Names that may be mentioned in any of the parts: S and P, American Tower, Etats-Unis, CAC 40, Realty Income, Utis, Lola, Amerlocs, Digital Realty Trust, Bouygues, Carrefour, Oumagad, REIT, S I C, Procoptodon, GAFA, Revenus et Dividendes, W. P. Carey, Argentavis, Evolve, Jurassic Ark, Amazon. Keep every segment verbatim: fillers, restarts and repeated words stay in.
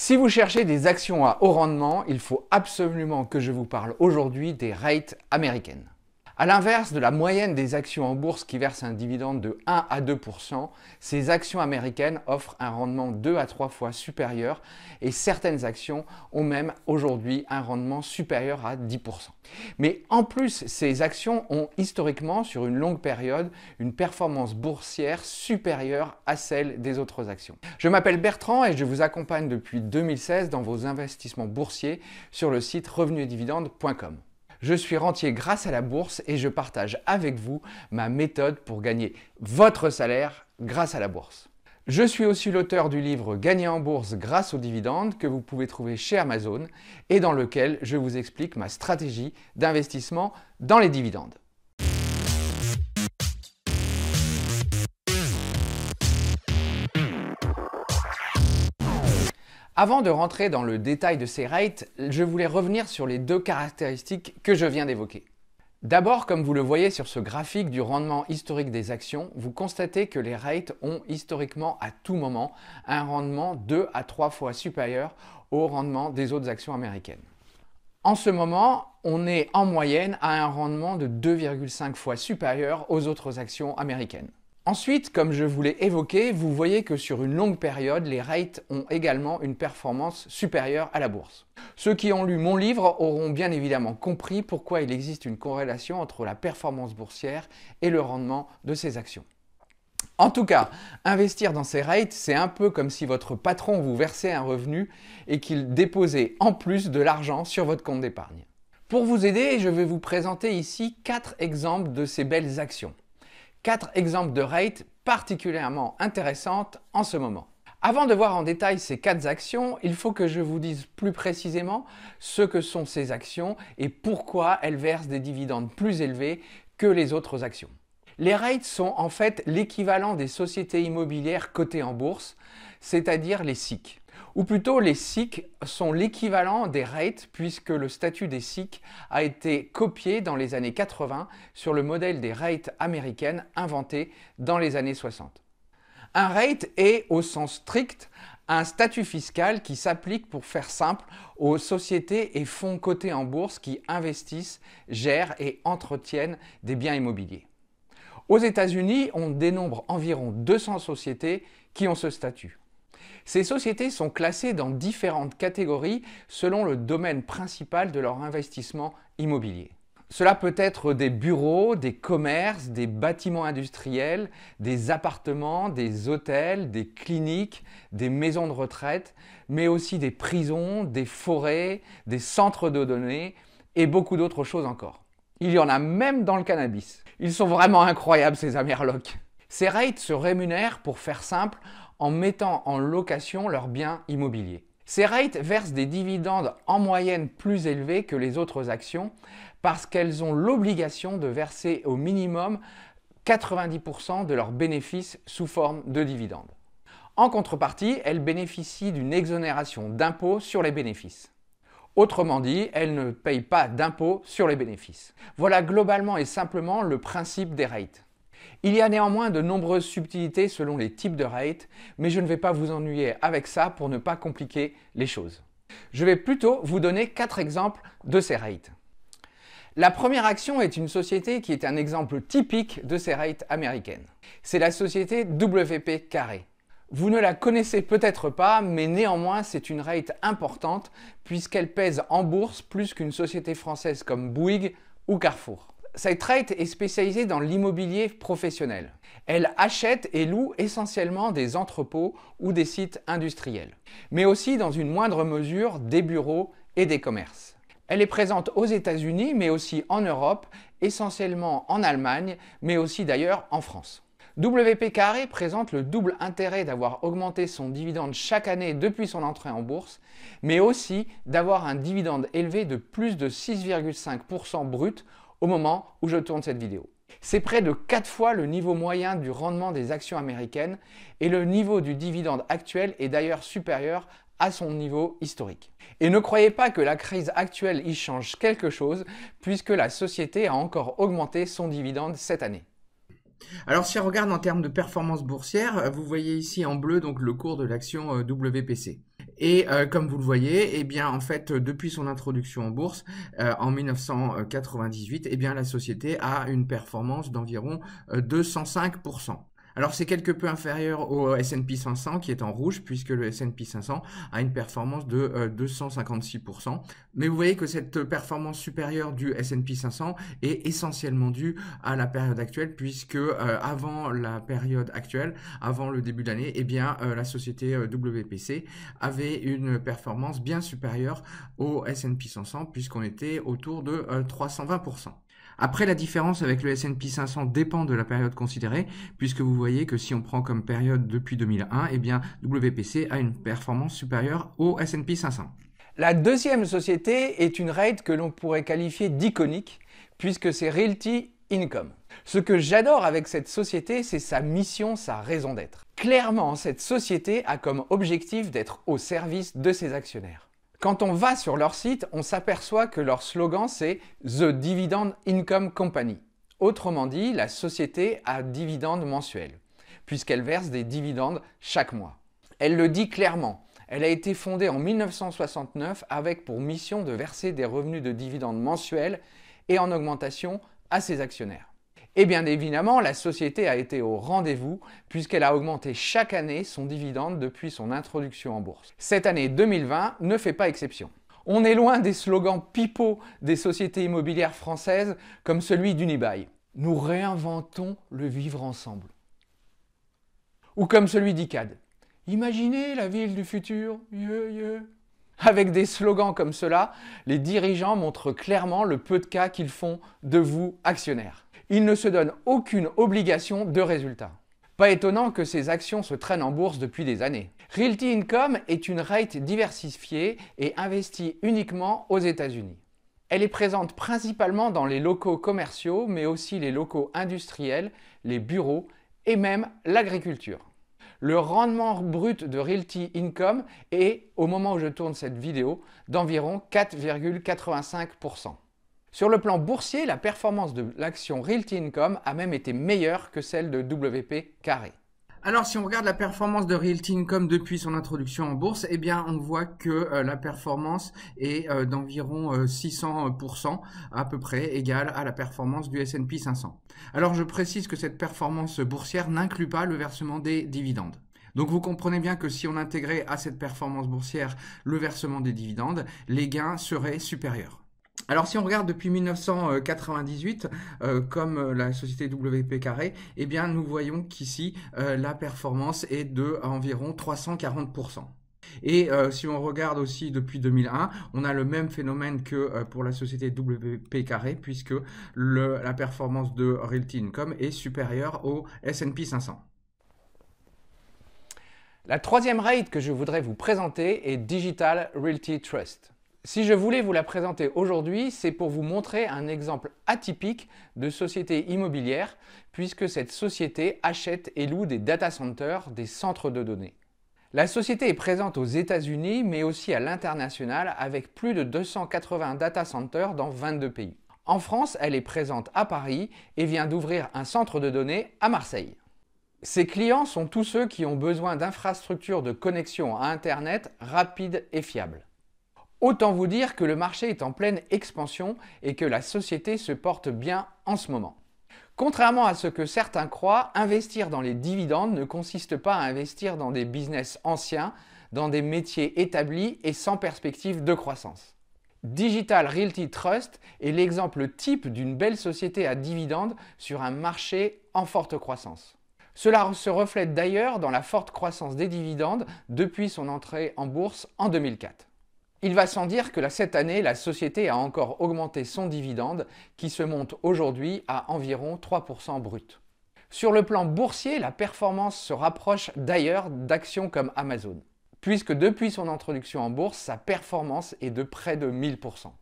Si vous cherchez des actions à haut rendement, il faut absolument que je vous parle aujourd'hui des rates américaines. À l'inverse de la moyenne des actions en bourse qui versent un dividende de un à deux pour cent, ces actions américaines offrent un rendement deux à trois fois supérieur et certaines actions ont même aujourd'hui un rendement supérieur à dix pour cent. Mais en plus, ces actions ont historiquement, sur une longue période, une performance boursière supérieure à celle des autres actions. Je m'appelle Bertrand et je vous accompagne depuis deux mille seize dans vos investissements boursiers sur le site revenu et dividendes point com. Je suis rentier grâce à la bourse et je partage avec vous ma méthode pour gagner votre salaire grâce à la bourse. Je suis aussi l'auteur du livre « Gagner en bourse grâce aux dividendes » que vous pouvez trouver chez Amazon et dans lequel je vous explique ma stratégie d'investissement dans les dividendes. Avant de rentrer dans le détail de ces rates, je voulais revenir sur les deux caractéristiques que je viens d'évoquer. D'abord, comme vous le voyez sur ce graphique du rendement historique des actions, vous constatez que les rates ont historiquement à tout moment un rendement deux à trois fois supérieur au rendement des autres actions américaines. En ce moment, on est en moyenne à un rendement de deux virgule cinq fois supérieur aux autres actions américaines. Ensuite, comme je vous l'ai évoqué, vous voyez que sur une longue période, les rates ont également une performance supérieure à la bourse. Ceux qui ont lu mon livre auront bien évidemment compris pourquoi il existe une corrélation entre la performance boursière et le rendement de ces actions. En tout cas, investir dans ces rates, c'est un peu comme si votre patron vous versait un revenu et qu'il déposait en plus de l'argent sur votre compte d'épargne. Pour vous aider, je vais vous présenter ici quatre exemples de ces belles actions. Quatre exemples de rates particulièrement intéressantes en ce moment. Avant de voir en détail ces quatre actions, il faut que je vous dise plus précisément ce que sont ces actions et pourquoi elles versent des dividendes plus élevés que les autres actions. Les rates sont en fait l'équivalent des sociétés immobilières cotées en bourse, c'est-à-dire les S I C. Ou plutôt, les S I C sont l'équivalent des rates puisque le statut des S I C a été copié dans les années quatre-vingt sur le modèle des rates américaines inventé dans les années soixante. Un rate est, au sens strict, un statut fiscal qui s'applique, pour faire simple, aux sociétés et fonds cotés en bourse qui investissent, gèrent et entretiennent des biens immobiliers. Aux États-Unis, on dénombre environ deux cents sociétés qui ont ce statut. Ces sociétés sont classées dans différentes catégories selon le domaine principal de leur investissement immobilier. Cela peut être des bureaux, des commerces, des bâtiments industriels, des appartements, des hôtels, des cliniques, des maisons de retraite, mais aussi des prisons, des forêts, des centres de données et beaucoup d'autres choses encore. Il y en a même dans le cannabis. Ils sont vraiment incroyables, ces Amerlocs. Ces rates se rémunèrent, pour faire simple, en mettant en location leurs biens immobiliers. Ces rates versent des dividendes en moyenne plus élevés que les autres actions parce qu'elles ont l'obligation de verser au minimum quatre-vingt-dix pour cent de leurs bénéfices sous forme de dividendes. En contrepartie, elles bénéficient d'une exonération d'impôt sur les bénéfices. Autrement dit, elles ne payent pas d'impôt sur les bénéfices. Voilà globalement et simplement le principe des rates. Il y a néanmoins de nombreuses subtilités selon les types de rates, mais je ne vais pas vous ennuyer avec ça pour ne pas compliquer les choses. Je vais plutôt vous donner quatre exemples de ces rates. La première action est une société qui est un exemple typique de ces rates américaines. C'est la société W P Carey. Vous ne la connaissez peut-être pas, mais néanmoins c'est une rate importante puisqu'elle pèse en bourse plus qu'une société française comme Bouygues ou Carrefour. Cette rate est spécialisée dans l'immobilier professionnel. Elle achète et loue essentiellement des entrepôts ou des sites industriels, mais aussi dans une moindre mesure des bureaux et des commerces. Elle est présente aux États-Unis, mais aussi en Europe, essentiellement en Allemagne, mais aussi d'ailleurs en France. W P Carey présente le double intérêt d'avoir augmenté son dividende chaque année depuis son entrée en bourse, mais aussi d'avoir un dividende élevé de plus de six virgule cinq pour cent brut au moment où je tourne cette vidéo. C'est près de quatre fois le niveau moyen du rendement des actions américaines et le niveau du dividende actuel est d'ailleurs supérieur à son niveau historique. Et ne croyez pas que la crise actuelle y change quelque chose puisque la société a encore augmenté son dividende cette année. Alors si on regarde en termes de performance boursière, vous voyez ici en bleu donc le cours de l'action W P C. Et euh, comme vous le voyez, eh bien, en fait, depuis son introduction en bourse euh, en mille neuf cent quatre-vingt-dix-huit, eh bien, la société a une performance d'environ euh, deux cent cinq pour cent. Alors c'est quelque peu inférieur au S and P cinq cents qui est en rouge, puisque le S and P cinq cents a une performance de euh, deux cent cinquante-six pour cent. Mais vous voyez que cette performance supérieure du S and P cinq cents est essentiellement due à la période actuelle, puisque euh, avant la période actuelle, avant le début de l'année, eh bien euh, la société W P C avait une performance bien supérieure au S and P cinq cents, puisqu'on était autour de euh, trois cent vingt pour cent. Après, la différence avec le S and P cinq cents dépend de la période considérée, puisque vous voyez que si on prend comme période depuis deux mille un, eh bien W P C a une performance supérieure au S and P cinq cents. La deuxième société est une R E I T que l'on pourrait qualifier d'iconique, puisque c'est Realty Income. Ce que j'adore avec cette société, c'est sa mission, sa raison d'être. Clairement, cette société a comme objectif d'être au service de ses actionnaires. Quand on va sur leur site, on s'aperçoit que leur slogan, c'est « The Dividend Income Company ». Autrement dit, la société à dividendes mensuels, puisqu'elle verse des dividendes chaque mois. Elle le dit clairement. Elle a été fondée en mille neuf cent soixante-neuf avec pour mission de verser des revenus de dividendes mensuels et en augmentation à ses actionnaires. Et bien évidemment, la société a été au rendez-vous puisqu'elle a augmenté chaque année son dividende depuis son introduction en bourse. Cette année deux mille vingt ne fait pas exception. On est loin des slogans pipeaux des sociétés immobilières françaises comme celui d'Unibail. Nous réinventons le vivre ensemble. Ou comme celui d'I C A D. Imaginez la ville du futur. Yeah, yeah. Avec des slogans comme cela, les dirigeants montrent clairement le peu de cas qu'ils font de vous, actionnaires. Ils ne se donnent aucune obligation de résultat. Pas étonnant que ces actions se traînent en bourse depuis des années. Realty Income est une R E I T diversifiée et investit uniquement aux États-Unis. Elle est présente principalement dans les locaux commerciaux, mais aussi les locaux industriels, les bureaux et même l'agriculture. Le rendement brut de Realty Income est, au moment où je tourne cette vidéo, d'environ quatre virgule quatre-vingt-cinq pour cent. Sur le plan boursier, la performance de l'action Realty Income a même été meilleure que celle de W P Carey. Alors si on regarde la performance de Realty Income depuis son introduction en bourse, eh bien on voit que euh, la performance est euh, d'environ euh, six cents pour cent à peu près, égale à la performance du S and P cinq cents. Alors je précise que cette performance boursière n'inclut pas le versement des dividendes. Donc vous comprenez bien que si on intégrait à cette performance boursière le versement des dividendes, les gains seraient supérieurs. Alors si on regarde depuis mille neuf cent quatre-vingt-dix-huit, euh, comme la société W P Carey, eh bien nous voyons qu'ici euh, la performance est de environ trois cent quarante pour cent. Et euh, si on regarde aussi depuis deux mille un, on a le même phénomène que euh, pour la société W P Carey, puisque le, la performance de Realty Income est supérieure au S and P cinq cents. La troisième R E I T que je voudrais vous présenter est Digital Realty Trust. Si je voulais vous la présenter aujourd'hui, c'est pour vous montrer un exemple atypique de société immobilière, puisque cette société achète et loue des data centers, des centres de données. La société est présente aux États-Unis, mais aussi à l'international, avec plus de deux cent quatre-vingts data centers dans vingt-deux pays. En France, elle est présente à Paris et vient d'ouvrir un centre de données à Marseille. Ses clients sont tous ceux qui ont besoin d'infrastructures de connexion à Internet rapides et fiables. Autant vous dire que le marché est en pleine expansion et que la société se porte bien en ce moment. Contrairement à ce que certains croient, investir dans les dividendes ne consiste pas à investir dans des business anciens, dans des métiers établis et sans perspective de croissance. Digital Realty Trust est l'exemple type d'une belle société à dividendes sur un marché en forte croissance. Cela se reflète d'ailleurs dans la forte croissance des dividendes depuis son entrée en bourse en deux mille quatre. Il va sans dire que cette année, la société a encore augmenté son dividende qui se monte aujourd'hui à environ trois pour cent brut. Sur le plan boursier, la performance se rapproche d'ailleurs d'actions comme Amazon, puisque depuis son introduction en bourse, sa performance est de près de mille pour cent.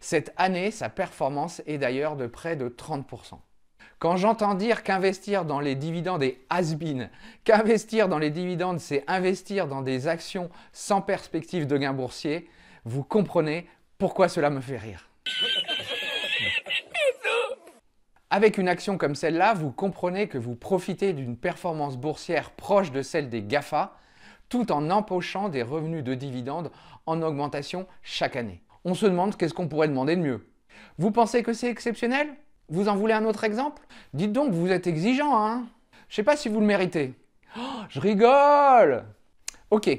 Cette année, sa performance est d'ailleurs de près de trente pour cent. Quand j'entends dire qu'investir dans les dividendes est has-been, qu'investir dans les dividendes c'est investir dans des actions sans perspective de gain boursier, vous comprenez pourquoi cela me fait rire. Avec une action comme celle-là, vous comprenez que vous profitez d'une performance boursière proche de celle des GAFA, tout en empochant des revenus de dividendes en augmentation chaque année. On se demande qu'est-ce qu'on pourrait demander de mieux. Vous pensez que c'est exceptionnel? Vous en voulez un autre exemple? Dites donc, vous êtes exigeant, hein? Je sais pas si vous le méritez. Oh, je rigole! Ok,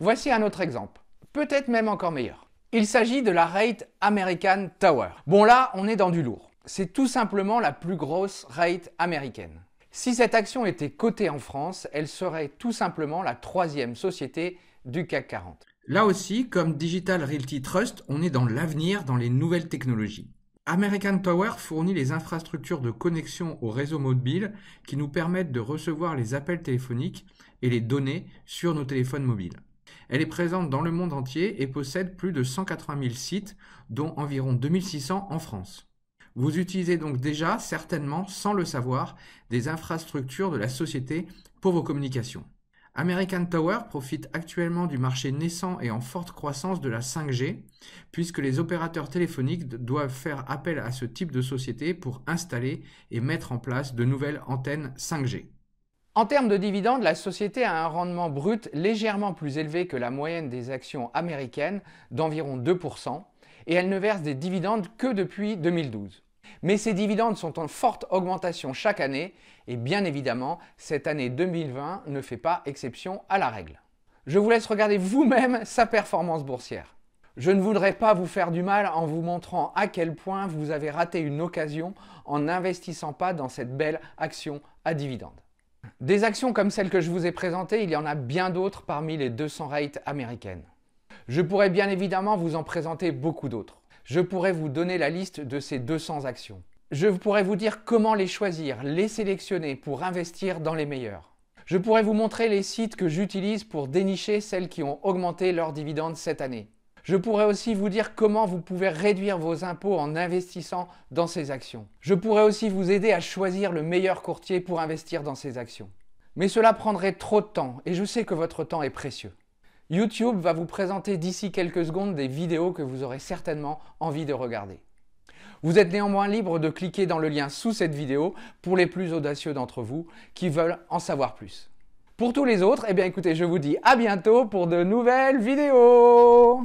voici un autre exemple, peut-être même encore meilleur. Il s'agit de la rate American Tower. Bon là, on est dans du lourd. C'est tout simplement la plus grosse rate américaine. Si cette action était cotée en France, elle serait tout simplement la troisième société du CAC quarante. Là aussi, comme Digital Realty Trust, on est dans l'avenir, dans les nouvelles technologies. American Tower fournit les infrastructures de connexion au réseau mobile qui nous permettent de recevoir les appels téléphoniques et les données sur nos téléphones mobiles. Elle est présente dans le monde entier et possède plus de cent quatre-vingt mille sites, dont environ deux mille six cents en France. Vous utilisez donc déjà, certainement, sans le savoir, des infrastructures de la société pour vos communications. American Tower profite actuellement du marché naissant et en forte croissance de la cinq G, puisque les opérateurs téléphoniques doivent faire appel à ce type de société pour installer et mettre en place de nouvelles antennes cinq G. En termes de dividendes, la société a un rendement brut légèrement plus élevé que la moyenne des actions américaines d'environ deux pour cent, et elle ne verse des dividendes que depuis deux mille douze. Mais ces dividendes sont en forte augmentation chaque année et bien évidemment, cette année deux mille vingt ne fait pas exception à la règle. Je vous laisse regarder vous-même sa performance boursière. Je ne voudrais pas vous faire du mal en vous montrant à quel point vous avez raté une occasion en n'investissant pas dans cette belle action à dividendes. Des actions comme celle que je vous ai présentée, il y en a bien d'autres parmi les deux cents rates américaines. Je pourrais bien évidemment vous en présenter beaucoup d'autres. Je pourrais vous donner la liste de ces deux cents actions. Je pourrais vous dire comment les choisir, les sélectionner pour investir dans les meilleures. Je pourrais vous montrer les sites que j'utilise pour dénicher celles qui ont augmenté leurs dividendes cette année. Je pourrais aussi vous dire comment vous pouvez réduire vos impôts en investissant dans ces actions. Je pourrais aussi vous aider à choisir le meilleur courtier pour investir dans ces actions. Mais cela prendrait trop de temps et je sais que votre temps est précieux. YouTube va vous présenter d'ici quelques secondes des vidéos que vous aurez certainement envie de regarder. Vous êtes néanmoins libre de cliquer dans le lien sous cette vidéo pour les plus audacieux d'entre vous qui veulent en savoir plus. Pour tous les autres, eh bien écoutez, je vous dis à bientôt pour de nouvelles vidéos.